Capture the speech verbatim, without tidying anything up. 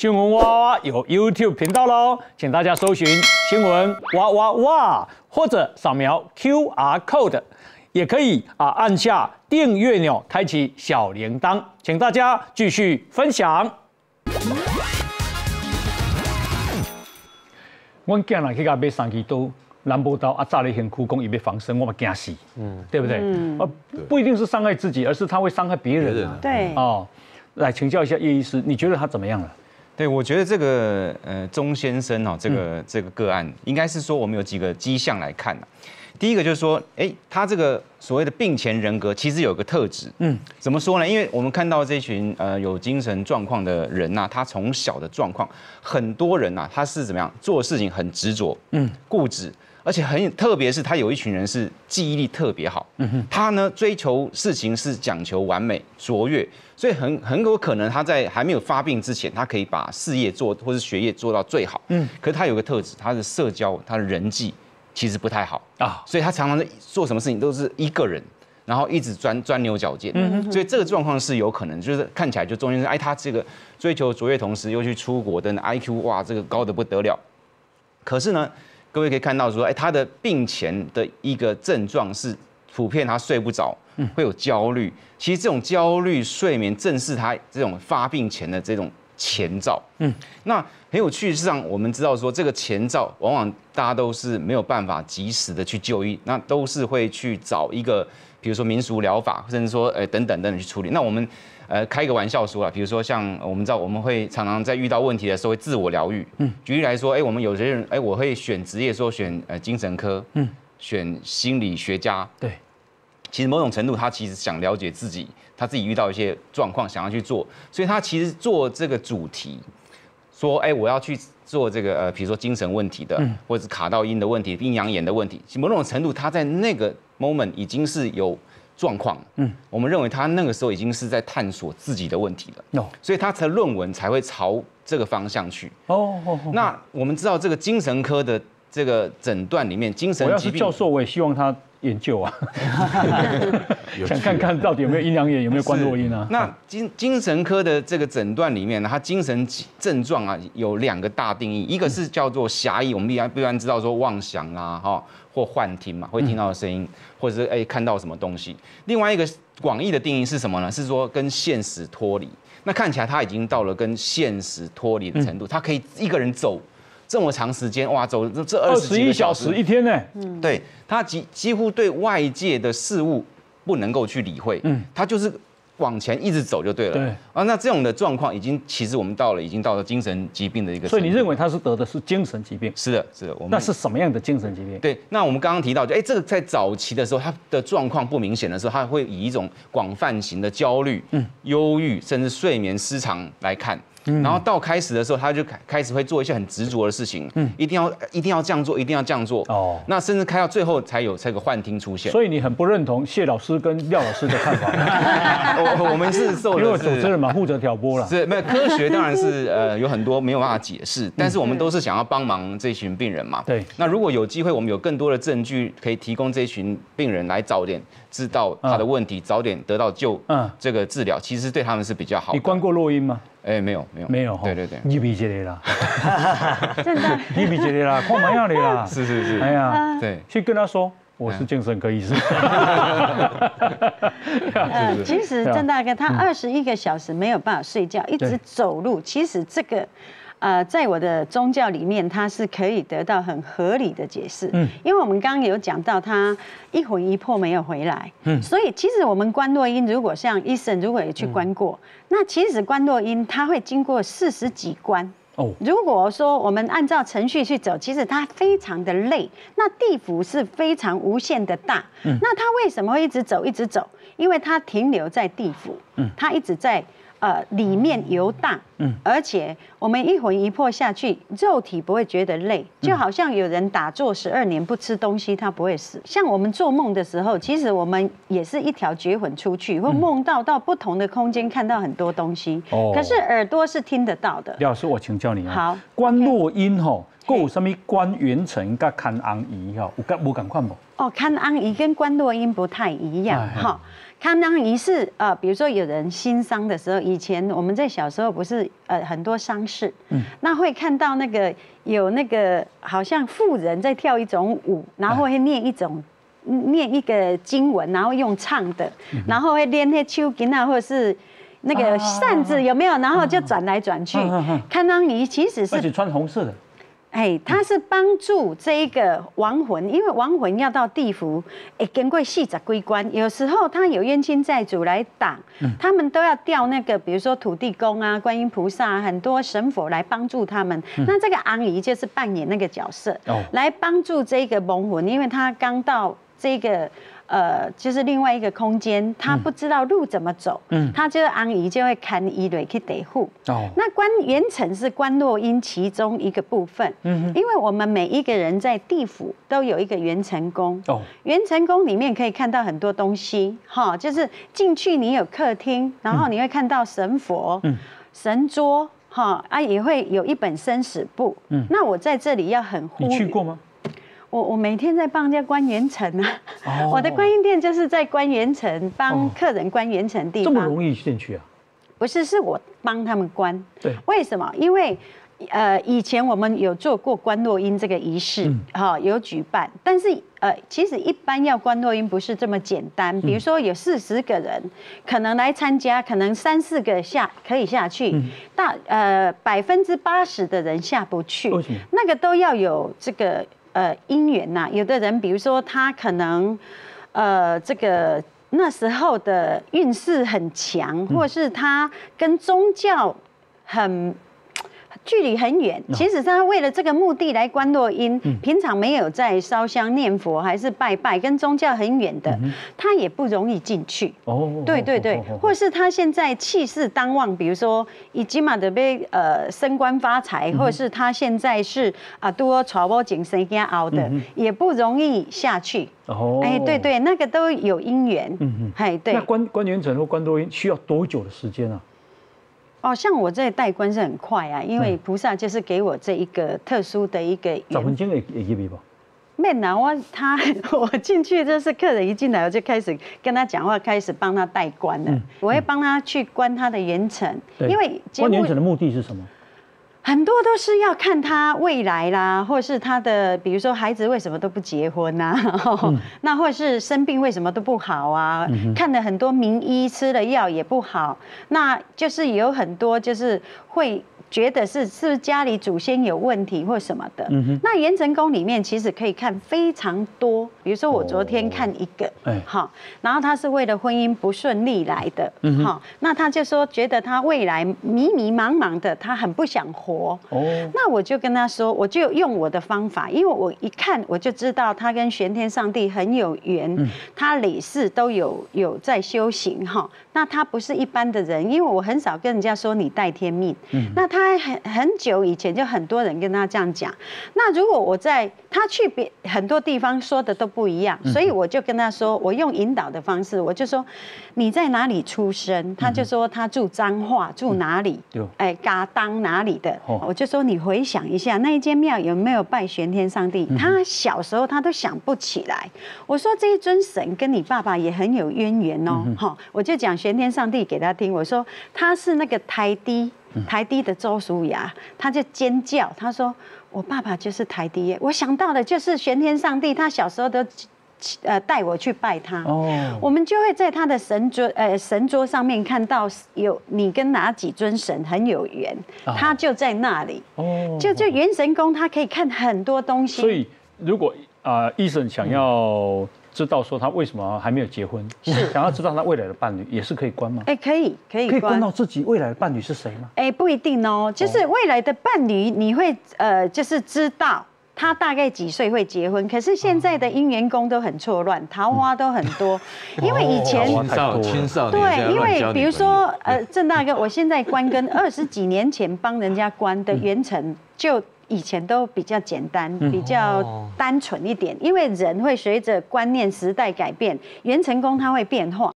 新闻挖挖哇有 YouTube 频道喽，请大家搜寻新闻挖挖哇，或者扫描 Q R code， 也可以啊按下订阅钮，开启小铃铛，请大家继续分享。 阮囝人去甲买三支刀，南部刀啊，扎了很苦，讲伊要防身，我嘛惊死，嗯，对不对？嗯、啊，不一定是伤害自己，而是他会伤害别人、啊。对，哦，来请教一下叶医师，你觉得他怎么样了？对，我觉得这个呃钟先生哦，这个、嗯、这个个案，应该是说我们有几个迹象来看、啊、第一个就是说，哎，他这个所谓的病前人格其实有个特质，嗯，怎么说呢？因为我们看到这群呃有精神状况的人呐、啊，他从小的状况，很多人呐、啊，他是怎么样做事情很执着，嗯，固执，而且很特别是他有一群人是记忆力特别好，嗯哼，他呢追求事情是讲求完美卓越，所以很很有可能他在还没有发病之前，他可以把事业做或是学业做到最好，嗯，可是他有个特质，他的社交，他的人际。 其实不太好啊，所以他常常做什么事情都是一个人，然后一直钻钻牛角尖，嗯、所以这个状况是有可能，就是看起来就中间是哎，他这个追求卓越，同时又去出国的 I Q 哇，这个高得不得了。可是呢，各位可以看到说，哎，他的病前的一个症状是普遍他睡不着，会有焦虑。其实这种焦虑、睡眠正是他这种发病前的这种。 前兆，嗯，那很有趣。事实上，我们知道说这个前兆，往往大家都是没有办法及时的去就医，那都是会去找一个，比如说民俗疗法，甚至说，呃，等等等等去处理。那我们，呃，开个玩笑说啦，比如说像我们知道，我们会常常在遇到问题的时候会自我疗愈。嗯，举例来说，哎，我们有些人，哎，我会选职业，说选呃精神科，嗯，选心理学家，对。 其实某种程度，他其实想了解自己，他自己遇到一些状况，想要去做，所以他其实做这个主题，说，哎，我要去做这个呃，比如说精神问题的，或者是卡到阴的问题、阴阳眼的问题。某种程度，他在那个 moment 已经是有状况，嗯，我们认为他那个时候已经是在探索自己的问题了，哦，所以他的论文才会朝这个方向去。哦哦，那我们知道这个精神科的这个诊断里面，精神疾病教授，我也希望他。 研究啊，想看看到底有没有阴阳眼，有没有观落阴啊？那精精神科的这个诊断里面呢，它精神症状啊有两个大定义，一个是叫做狭义，我们一般一般知道说妄想啦，哈，或幻听嘛，会听到的声音，或者是哎看到什么东西。另外一个广义的定义是什么呢？是说跟现实脱离。那看起来他已经到了跟现实脱离的程度，他可以一个人走。 这么长时间哇，走这这二十一小时一天呢，嗯，对他几几乎对外界的事物不能够去理会，嗯，他就是往前一直走就对了，对啊，那这种的状况已经其实我们到了已经到了精神疾病的一个，所以你认为他是得的是精神疾病？是的，是的，我们那是什么样的精神疾病？对，那我们刚刚提到就哎，这个在早期的时候，他的状况不明显的时候，他会以一种广泛型的焦虑、嗯、忧郁，甚至睡眠失常来看。 然后到开始的时候，他就开始会做一些很执着的事情，嗯，一定要一定要这样做，一定要这样做，哦，那甚至开到最后才有这个幻听出现。所以你很不认同谢老师跟廖老师的看法？我我们是受了，因为主持人嘛，负责挑拨了。是，没有科学当然是呃有很多没有办法解释，但是我们都是想要帮忙这群病人嘛。对。那如果有机会，我们有更多的证据可以提供这群病人来早点知道他的问题，早点得到救，嗯，这个治疗其实对他们是比较好。你观过落阴吗？ 哎，没有没有没有，对对对，一比一的啦，真的，一比一的啦，看模样的啦，是是是，哎呀，对，去跟他说我是精神科医师。呃，其实郑大哥他二十一个小时没有办法睡觉，一直走路，其实这个。 呃，在我的宗教里面，它是可以得到很合理的解释。嗯，因为我们刚刚有讲到，他一魂一魄没有回来。嗯，所以其实我们观落阴，如果像医生如果也去观过，嗯、那其实观落阴它会经过四十几关。哦，如果说我们按照程序去走，其实它非常的累。那地府是非常无限的大。嗯，那它为什么会一直走一直走？因为它停留在地府。嗯，它一直在。 呃，里面游荡，嗯，而且我们一魂一魄下去，肉体不会觉得累，就好像有人打坐十二年不吃东西，他不会死。像我们做梦的时候，其实我们也是一条绝魂出去，会梦到到不同的空间，看到很多东西。哦，可是耳朵是听得到的。廖老师，我请教你啊，好，观落阴吼，佮有甚物观元辰甲牵红仪吼，有甲无共款无？哦，看安姨跟关落音不太一样哈。看安姨是呃，比如说有人新丧的时候，以前我们在小时候不是呃很多丧事，嗯，那会看到那个有那个好像妇人在跳一种舞，然后会念一种。 念一个经文，然后用唱的，然后会连那手巾啊，或者是那个扇子有没有？然后就转来转去。看到你其实是而且穿红色的，哎，他是帮助这一个亡魂，因为亡魂要到地府，哎，经过四十几关，有时候他有冤亲债主来挡，他们都要调那个，比如说土地公啊、观音菩萨、啊，很多神佛来帮助他们。那这个昂姨就是扮演那个角色，来帮助这个亡魂，因为他刚到。 这个呃，就是另外一个空间，他不知道路怎么走，嗯，他就是安姨就会看伊蕊去得护。哦，那关元辰是关落阴其中一个部分，嗯因为我们每一个人在地府都有一个元辰宫，哦，元辰宫里面可以看到很多东西，哈，就是进去你有客厅，然后你会看到神佛，嗯，神桌，哈，啊也会有一本生死簿，嗯，那我在这里要很呼吁，你去过吗？ 我我每天在帮人家关元辰啊， oh. 我的观音殿就是在关元辰，帮客人关元辰地方。这么容易进去啊？不是，是我帮他们关。对。为什么？因为呃，以前我们有做过关落音这个仪式，哈、嗯哦，有举办。但是呃，其实一般要关落音不是这么简单。比如说有四十个人可能来参加，可能三四个下可以下去，嗯、大呃百分之八十的人下不去。为什么？那个都要有这个。 呃，姻缘呐，有的人，比如说他可能，呃，这个那时候的运势很强，或是他跟宗教很距离很远。其实他为了这个目的来观落阴，平常没有在烧香念佛，还是拜拜，跟宗教很远的，他也不容易进去。哦，对对对，或是他现在气势当旺，比如说已经嘛得被呃升官发财，或者是他现在是啊多传播精神跟熬的，也不容易下去。哦，哎，对对，那个都有因缘。嗯嗯，哎对。那观观元辰或观落阴需要多久的时间啊？ 哦，像我这代官是很快啊，因为菩萨就是给我这一个特殊的一个。十分钟也也入去吧？没啦，我他我进去就是客人一进来我就开始跟他讲话，开始帮他代官了。嗯、我会帮他去关他的元辰，因为关元辰的目的是什么？很多都是要看他未来啦，或是他的比如说孩子为什么都不结婚呐、啊，嗯、那或是生病为什么都不好啊，嗯、看了很多名医，吃了药也不好，那就是有很多就是会觉得是是不是家里祖先有问题或什么的。嗯、那元辰宫里面其实可以看非常多，比如说我昨天看一个，好、哦，然后他是为了婚姻不顺利来的，好、嗯哦，那他就说觉得他未来迷迷茫茫的，他很不想活。 哦， oh. 那我就跟他说，我就用我的方法，因为我一看我就知道他跟玄天上帝很有缘，嗯、他累世都有有在修行哈。那他不是一般的人，因为我很少跟人家说你带天命。嗯、那他很很久以前就很多人跟他这样讲。那如果我在他去别很多地方说的都不一样，所以我就跟他说，我用引导的方式，我就说你在哪里出生，他就说他住彰化，住哪里，哎、嗯，嘎当哪里的。 我就说你回想一下那一间庙有没有拜玄天上帝？他小时候他都想不起来。我说这一尊神跟你爸爸也很有渊源哦，哈！我就讲玄天上帝给他听，我说他是那个台低台低的周叔牙，他就尖叫，他说我爸爸就是台低耶，我想到的就是玄天上帝，他小时候都。 呃，带我去拜他， oh. 我们就会在他的神桌，呃，神桌上面看到有你跟哪几尊神很有缘， oh. 他就在那里。哦、oh. ，就就元神宫，他可以看很多东西。所以，如果啊，医、呃、生想要知道说他为什么还没有结婚，想要知道他未来的伴侣，也是可以关吗？哎、欸，可以，可以，可以关到自己未来的伴侣是谁吗？哎、欸，不一定哦，就是未来的伴侣，你会呃，就是知道。 他大概几岁会结婚？可是现在的姻缘宫都很错乱，桃花都很多，因为以前青少青少对，因为比如说呃，郑大哥，我现在关跟二十几年前帮人家关的元辰，就以前都比较简单，比较单纯一点，因为人会随着观念时代改变，元辰宫它会变化。